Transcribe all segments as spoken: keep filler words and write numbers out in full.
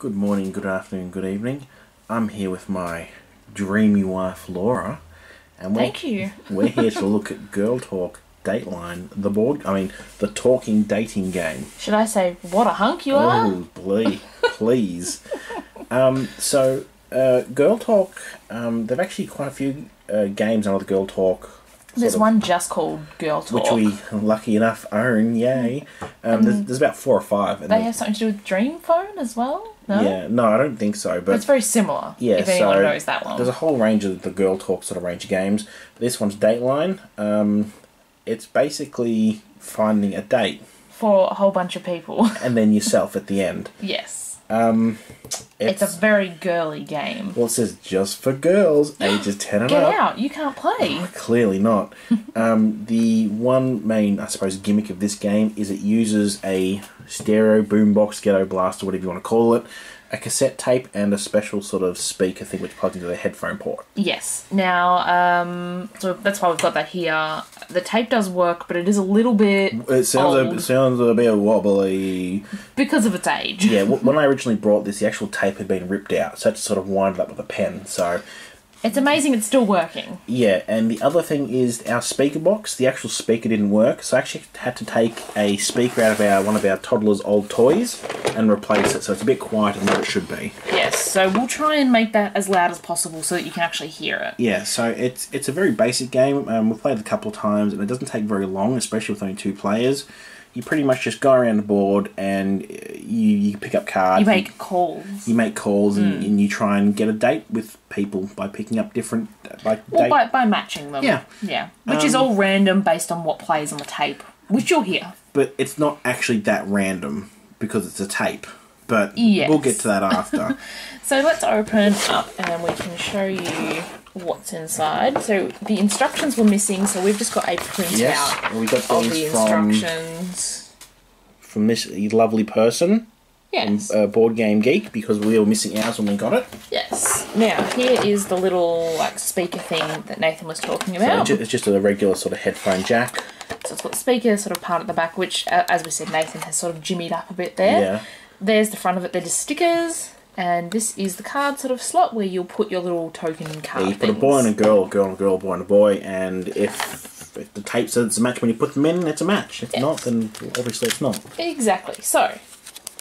Good morning, good afternoon, good evening. I'm here with my dreamy wife, Laura. And we're, Thank you. We're here to look at Girl Talk, Dateline, the board, I mean, the talking dating game. Should I say, what a hunk you oh, are? Oh, please. please. um, so, uh, Girl Talk, um, there are actually quite a few uh, games under the Girl Talk. There's of, one just called Girl Talk, which we, lucky enough, own. Yay! Um, there's, there's about four or five. And they have something to do with Dream Phone as well. No? Yeah, no, I don't think so. But, but it's very similar. Yeah, if anyone so knows that one. There's a whole range of the Girl Talk sort of range of games. This one's Dateline. Um, it's basically finding a date for a whole bunch of people, and then yourself at the end. Yes. Um, it's, it's a very girly game. Well, it says just for girls, ages ten and up. Get out! You can't play. Oh, clearly not. um, the one main, I suppose, gimmick of this game is it uses a stereo, boombox, ghetto blaster, whatever you want to call it, a cassette tape, and a special sort of speaker thing which plugs into the headphone port. Yes. Now, um, so that's why we've got that here. The tape does work, but it is a little bit It sounds, old. A, it sounds a bit wobbly. Because of its age. Yeah, when I originally brought this, the actual tape had been ripped out, so I had to sort of wind it up with a pen, so... It's amazing it's still working. Yeah, and the other thing is our speaker box, the actual speaker didn't work, so I actually had to take a speaker out of our one of our toddler's old toys and replace it, so it's a bit quieter than what it should be. Yes, so we'll try and make that as loud as possible so that you can actually hear it. Yeah, so it's it's a very basic game. Um, we've played it a couple of times, and it doesn't take very long, especially with only two players. You pretty much just go around the board and you, you pick up cards. You make calls. You make calls mm. and, and you try and get a date with people by picking up different... Like well, by, by matching them. Yeah. Yeah. Which um, is all random based on what plays on the tape, which you'll hear. But it's not actually that random because it's a tape. But yes. We'll get to that after. So let's open up and we can show you what's inside. So the instructions were missing, so we've just got a printout yes, we got of the instructions from, from this lovely person. Yes, from, uh, Board Game Geek, because we were missing ours when we got it. Yes. Now here is the little like speaker thing that Nathan was talking about. So it's just a regular sort of headphone jack. So it's got the speaker sort of part at the back, which, uh, as we said, Nathan has sort of jimmied up a bit there. Yeah. There's the front of it. They're just stickers. And this is the card sort of slot where you'll put your little token card. Yeah, you put things. A boy and a girl, girl and a girl, boy and a boy, and if, if the tape says it's a match when you put them in, it's a match. If yes. not, then obviously it's not. Exactly. So,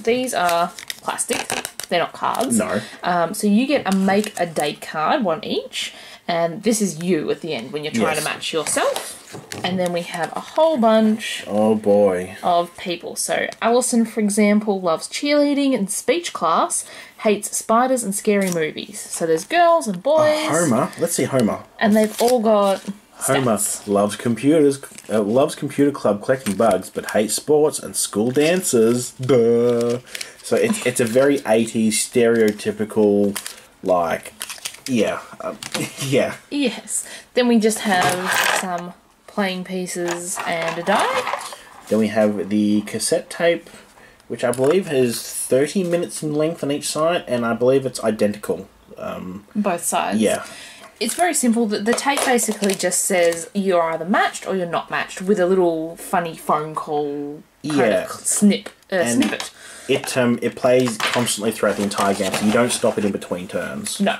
these are plastic. They're not cards. No. Um, so you get a make a date card, one each, and this is you at the end when you're trying yes. to match yourself. And then we have a whole bunch oh boy. of people. So Alison, for example, loves cheerleading and speech class, hates spiders and scary movies. So there's girls and boys. Uh, Homer. Let's see Homer. And they've all got stats. Homer loves computers, uh, loves computer club collecting bugs, but hates sports and school dances. Duh. So it's, it's a very eighties stereotypical, like, yeah, um, yeah. Yes. Then we just have some... playing pieces and a die. Then we have the cassette tape, which I believe has thirty minutes in length on each side, and I believe it's identical. Um, Both sides. Yeah. It's very simple. The, the tape basically just says you're either matched or you're not matched, with a little funny phone call kind yeah. of snip, uh, snippet. It um it plays constantly throughout the entire game, so you don't stop it in between turns. No.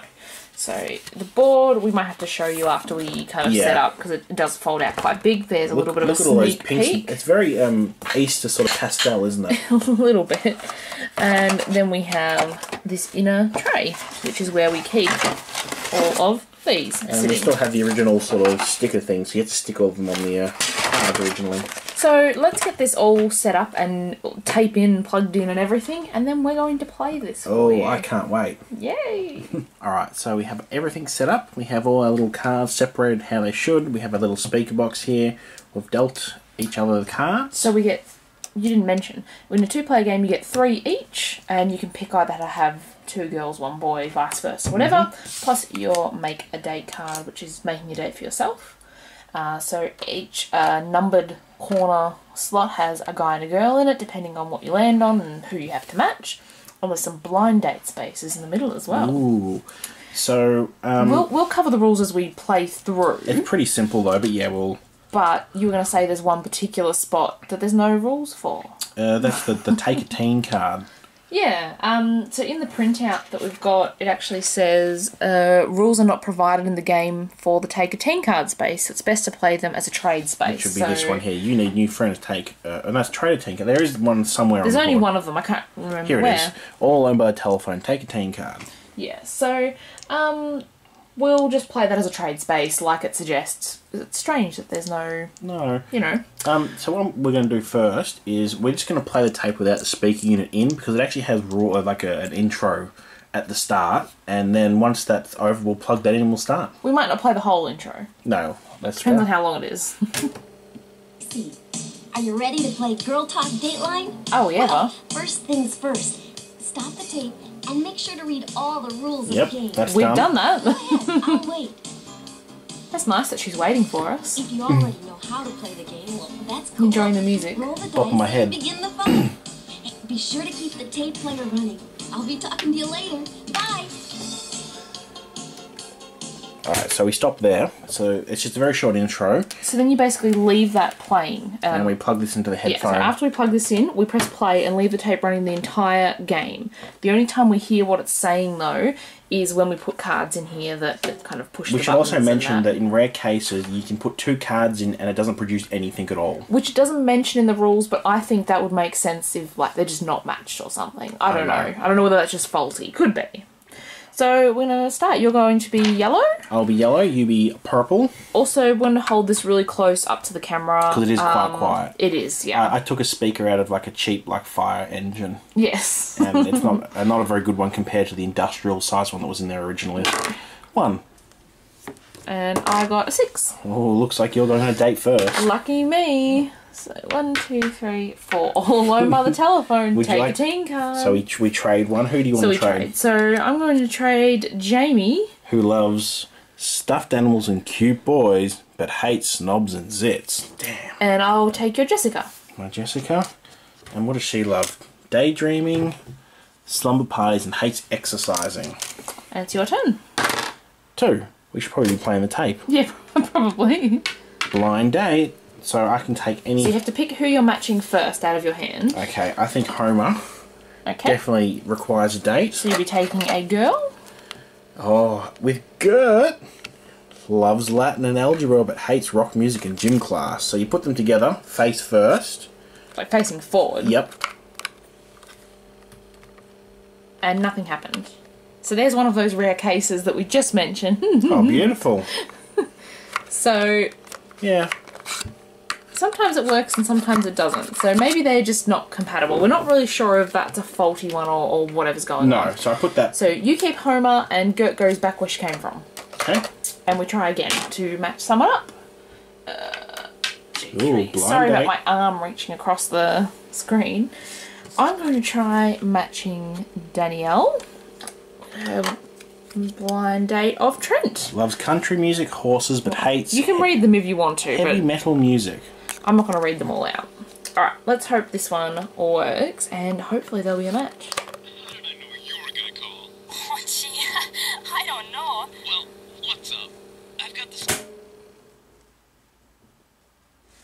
So the board we might have to show you after we kind of yeah. set up, because it does fold out quite big. There's a look, little bit look of a at sneak all those peek. It's very um, Easter sort of pastel, isn't it? A little bit. And then we have this inner tray, which is where we keep all of these. And sitting. We still have the original sort of sticker thing, so you have to stick all of them on the uh, card originally. So let's get this all set up and tape in, plugged in and everything, and then we're going to play this for you. Oh, I can't wait. Yay! Alright, so we have everything set up. We have all our little cards separated how they should. We have a little speaker box here. We've dealt each other the cards. So we get, you didn't mention, in a two-player game you get three each, and you can pick either to have two girls, one boy, vice versa, whatever, mm-hmm. plus your make a date card, which is making a date for yourself. Uh, so each uh, numbered corner slot has a guy and a girl in it, depending on what you land on and who you have to match. And there's some blind date spaces in the middle as well. Ooh. So um, we'll we'll cover the rules as we play through. It's pretty simple though, but yeah, we'll. But you were going to say there's one particular spot that there's no rules for. Uh, that's the the take a teen card. Yeah, um, so in the printout that we've got, it actually says, uh, rules are not provided in the game for the take a team card space. It's best to play them as a trade space. It should be so, this one here. You need new friends to take, uh, and that's trade a team card. There is one somewhere on the board. There's only one of them, I can't remember Here it where. Is. All owned by a telephone, take a team card. Yeah, so, um, we'll just play that as a trade space like it suggests. It's strange that there's no... No. You know. Um, so what we're going to do first is we're just going to play the tape without the speaker unit in, because it actually has raw, like a, an intro at the start, and then once that's over we'll plug that in and we'll start. We might not play the whole intro. No. That's Depends fair. on how long it is. See, are you ready to play Girl Talk Dateline? Oh, yeah. Well, first things first. Stop the tape. And make sure to read all the rules yep, of the game. That's We've done, done that. Ahead, I'll wait. That's nice that she's waiting for us. If you already know how to play the game, well, that's cool. Enjoying the music. Roll the dice my head. And begin the fun. Be sure to keep the tape player running. I'll be talking to you later. Bye. Alright, so we stop there. So it's just a very short intro. So then you basically leave that playing. Um, and we plug this into the headphone. Yeah, so after we plug this in, we press play and leave the tape running the entire game. The only time we hear what it's saying, though, is when we put cards in here that, that kind of push the buttons. We should also mention that. that in rare cases, you can put two cards in and it doesn't produce anything at all. Which it doesn't mention in the rules, but I think that would make sense if, like, they're just not matched or something. I don't I know. know. I don't know whether that's just faulty. Could be. So we're going to start. You're going to be yellow. I'll be yellow. You be purple. Also, we're going to hold this really close up to the camera. Because it is um, quite quiet. It is, yeah. I, I took a speaker out of like a cheap like fire engine. Yes. And it's not, not a very good one compared to the industrial size one that was in there originally. One. And I got a six. Oh, looks like you're going on a date first. Lucky me. So, one, two, three, four. All alone by the telephone. Take like, a team card. So, we, we trade one. Who do you want so to trade? trade? So, I'm going to trade Jamie. Who loves stuffed animals and cute boys, but hates snobs and zits. Damn. And I'll take your Jessica. My Jessica. And what does she love? Daydreaming, slumber parties, and hates exercising. And it's your turn. Two. We should probably be playing the tape. Yeah, probably. Blind date. So I can take any... So you have to pick who you're matching first out of your hand. Okay, I think Homer okay. definitely requires a date. So you'll be taking a girl? Oh, with Gert. Loves Latin and algebra, but hates rock music and gym class. So you put them together, face first. Like facing forward? Yep. And nothing happened. So there's one of those rare cases that we just mentioned. Oh, beautiful. So... Yeah. Sometimes it works and sometimes it doesn't. So maybe they're just not compatible. We're not really sure if that's a faulty one or, or whatever's going no, on. No, so I put that... So you keep Homer and Gert goes back where she came from. Okay. And we try again to match someone up. Uh, Ooh, sorry about my arm reaching across the screen. I'm going to try matching Danielle. Um, Blind date of Trent. Loves country music, horses, but hates... You can read them if you want to. Heavy metal music. I'm not going to read them all out. Alright, let's hope this one works, and hopefully there'll be a match. I don't know who you were going to call. Oh, gee. I don't know. Well, what's up? I've got this...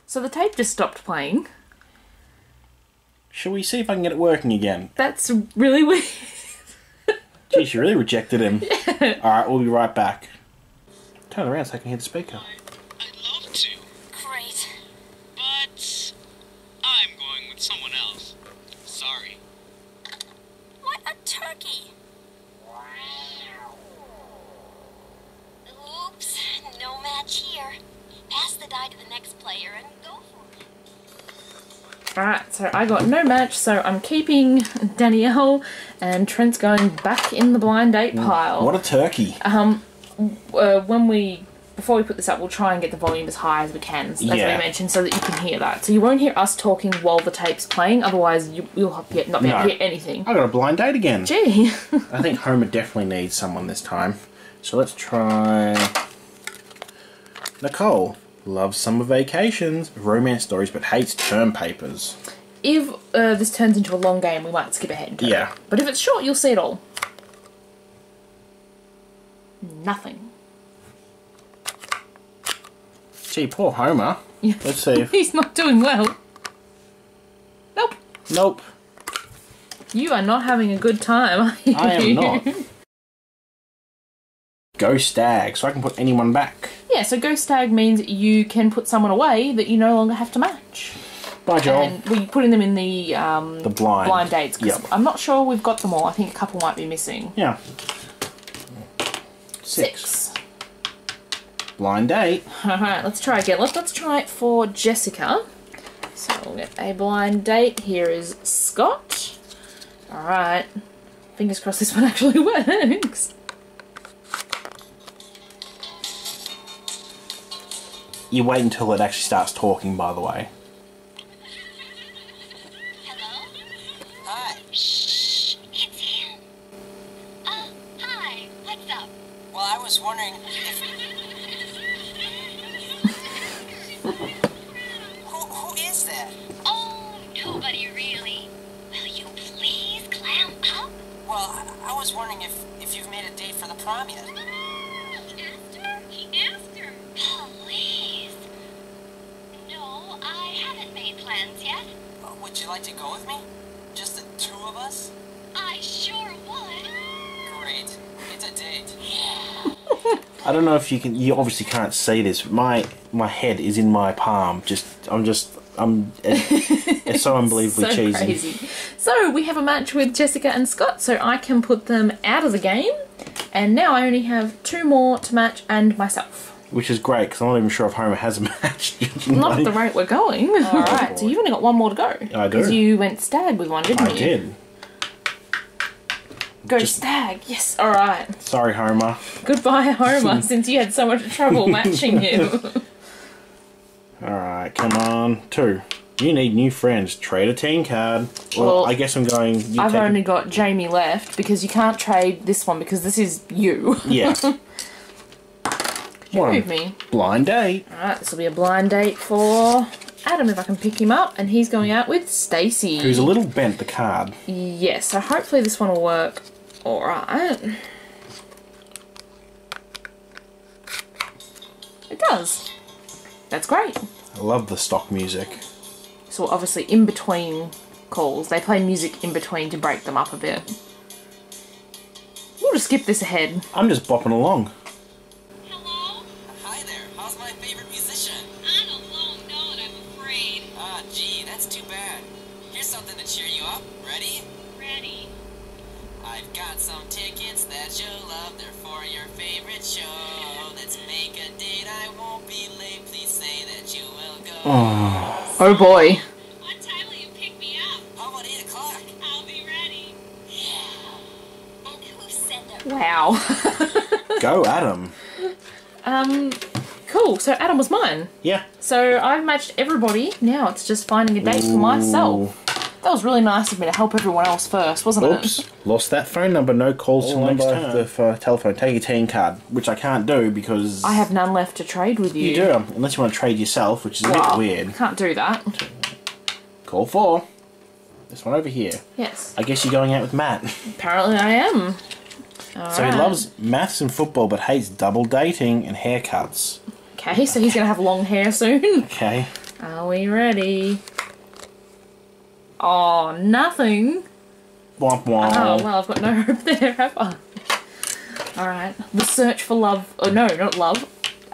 So the tape just stopped playing. Shall we see if I can get it working again? That's really weird. Gee, she really rejected him. Yeah. Alright, we'll be right back. Turn around so I can hear the speaker. I'd love to. Great. But I'm going with someone else. Sorry. What a turkey. Wow. Oops, no match here. Pass the die to the next player and go for it. Alright, so I got no match, so I'm keeping Danielle. And Trent's going back in the blind date pile. What a turkey. Um, uh, when we, before we put this up, we'll try and get the volume as high as we can, as yeah. we mentioned, so that you can hear that. So you won't hear us talking while the tape's playing, otherwise you, you'll not be able no. to hear anything. I got a blind date again. Gee. I think Homer definitely needs someone this time. So let's try... Nicole. Loves summer vacations, romance stories, but hates term papers. If uh, this turns into a long game, we might skip ahead. Yeah. It? But if it's short, you'll see it all. Nothing. Gee, poor Homer. Yeah. Let's see if... He's not doing well. Nope. Nope. You are not having a good time, are you? I am not. Ghost tag, so I can put anyone back. Yeah, so ghost tag means you can put someone away that you no longer have to match. Bye, Joel. And we're putting them in the, um, the blind. blind dates. Because yep. I'm not sure we've got them all. I think a couple might be missing. Yeah. Six. Six. Blind date. Alright, let's try again. Let's, let's try it for Jessica. So we'll get a blind date. Here is Scott. Alright. Fingers crossed this one actually works. You wait until it actually starts talking, by the way. Hello? Hi. Shh, it's him. Oh, hi. What's up? Well, I was wondering if... who, who is that? Oh, nobody really. Will you please clam up? Well, I, I was wondering if, if you've made a date for the prom yet. Would you like to go with me? Just the two of us? I sure would. Great. It's a date. Yeah. I don't know if you can, you obviously can't see this. My my head is in my palm. Just I'm just I'm it's, it's so unbelievably so cheesy. Crazy. So we have a match with Jessica and Scott, so I can put them out of the game. And now I only have two more to match and myself. Which is great, because I'm not even sure if Homer has a match. Not at the rate we're going. Oh, alright, so you've only got one more to go. I do. Because you went stag with one, didn't I you? I did. Go Just... stag, yes, alright. Sorry, Homer. Goodbye, Homer, since you had so much trouble matching him. Alright, come on. Two. You need new friends. Trade a team card. Well, well I guess I'm going... You I've only a... got Jamie left, because you can't trade this one, because this is you. Yeah. What a me. Blind date. Alright, this will be a blind date for Adam, if I can pick him up. And he's going out with Stacey. Who's a little bent, the card. Yes, yeah, so hopefully this one will work alright. It does. That's great. I love the stock music. So obviously in between calls, they play music in between to break them up a bit. We'll just skip this ahead. I'm just bopping along. Oh. Oh boy. What time will you pick me up? How about eight o'clock? I'll be ready. Yeah. And who said that? Wow. Go Adam. Um cool, so Adam was mine. Yeah. So I've matched everybody. Now it's just finding a date Ooh. for myself. That was really nice of me to help everyone else first, wasn't Oops. it? Oops. Lost that phone number, no calls till next time. The for telephone, take a team card, which I can't do because... I have none left to trade with you. You do, unless you want to trade yourself, which is well, a bit weird. Can't do that. Call four. This one over here. Yes. I guess you're going out with Matt. Apparently I am. All so right. He loves maths and football, but hates double dating and haircuts. Okay, so he's going to have long hair soon. Okay. Are we ready? Oh, nothing. Womp womp. Oh, well, I've got no hope there, have I? Alright. The search for love. Oh, no, not love.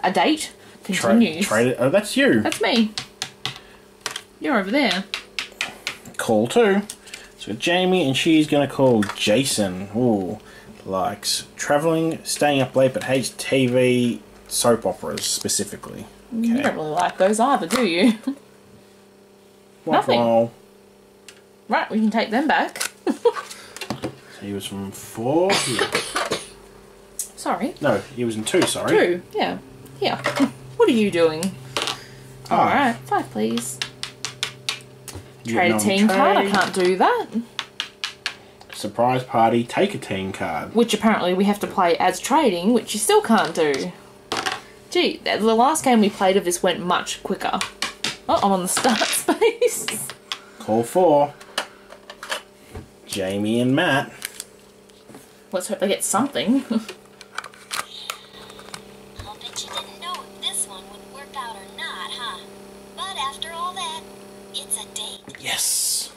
A date continues. Trade it. Oh, that's you. That's me. You're over there. Call two. So, Jamie, and she's going to call Jason. Ooh. Likes travelling, staying up late, but hates T V, soap operas specifically. Okay. You don't really like those either, do you? Womp nothing. Womp. Right, we can take them back. So he was from four. Here. Sorry. No, he was in two, sorry. Two, yeah. Yeah. What are you doing? Oh. Alright, five please. You trade a team trade. card, I can't do that. Surprise party, take a team card. Which apparently we have to play as trading, which you still can't do. Gee, the last game we played of this went much quicker. Oh, I'm on the start space. Call four. Jamie and Matt. Let's hope they get something. I'll bet you didn't know if this one would work out or not, huh? But after all that, it's a date. Yes.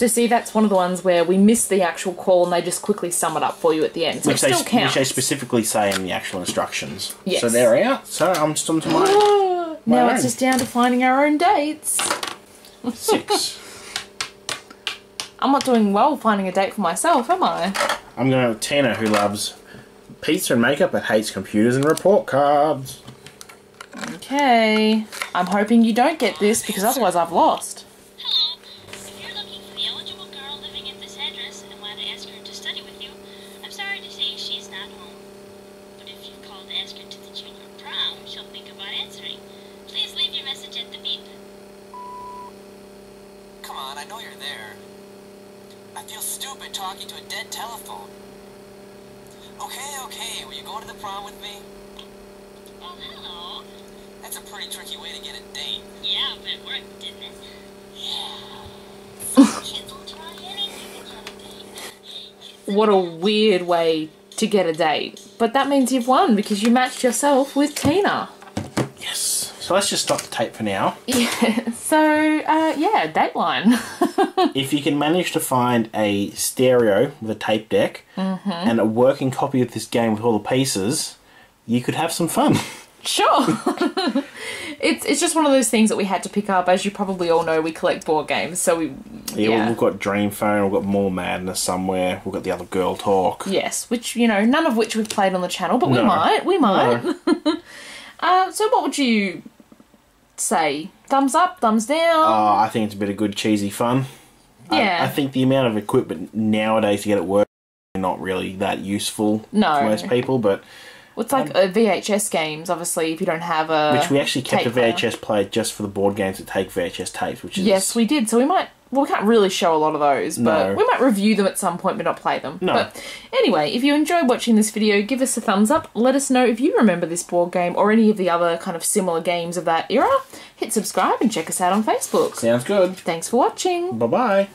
So see, that's one of the ones where we miss the actual call and they just quickly sum it up for you at the end. So which, it still they, counts. Which they specifically say in the actual instructions. Yes. So they're out. So I'm just on to mine. Ah, my now own. It's just down to finding our own dates. Six. I'm not doing well finding a date for myself, am I? I'm going to have Tina, who loves pizza and makeup but hates computers and report cards. Okay. I'm hoping you don't get this because otherwise I've lost. Hello. If you're looking for the eligible girl living at this address and want to ask her to study with you, I'm sorry to say she's not home. But if you call to ask her to the junior prom, she'll think about answering. Please leave your message at the beep. Come on, I know you're there. I feel stupid talking to a dead telephone. Okay, okay, will you go to the prom with me? Oh, hello. That's a pretty tricky way to get a date. Yeah, but it worked, didn't it? Yeah. Kids will try anything to get a date. What a weird way to get a date. But that means you've won because you matched yourself with Tina. Yes. So let's just stop the tape for now. Yeah. So, uh, yeah, Dateline. If you can manage to find a stereo with a tape deck mm-hmm. and a working copy of this game with all the pieces, you could have some fun. Sure. it's it's just one of those things that we had to pick up. As you probably all know, we collect board games, so we yeah, yeah. we've got Dream Phone, we've got More Madness somewhere, we've got the other Girl Talk. Yes, which you know, none of which we've played on the channel, but no. we might, we might. No. uh, so, what would you say? Thumbs up, thumbs down? Oh, I think it's a bit of good cheesy fun. Yeah, I, I think the amount of equipment nowadays to get it working is not really that useful no. for most people, but. It's like um, V H S games, obviously, if you don't have a Which we actually kept a V H S player just for the board games that take V H S tapes, which is... Yes, we did. So we might... Well, we can't really show a lot of those, but no. we might review them at some point but not play them. No. But anyway, if you enjoyed watching this video, give us a thumbs up. Let us know if you remember this board game or any of the other kind of similar games of that era. Hit subscribe and check us out on Facebook. Sounds good. Thanks for watching. Bye-bye.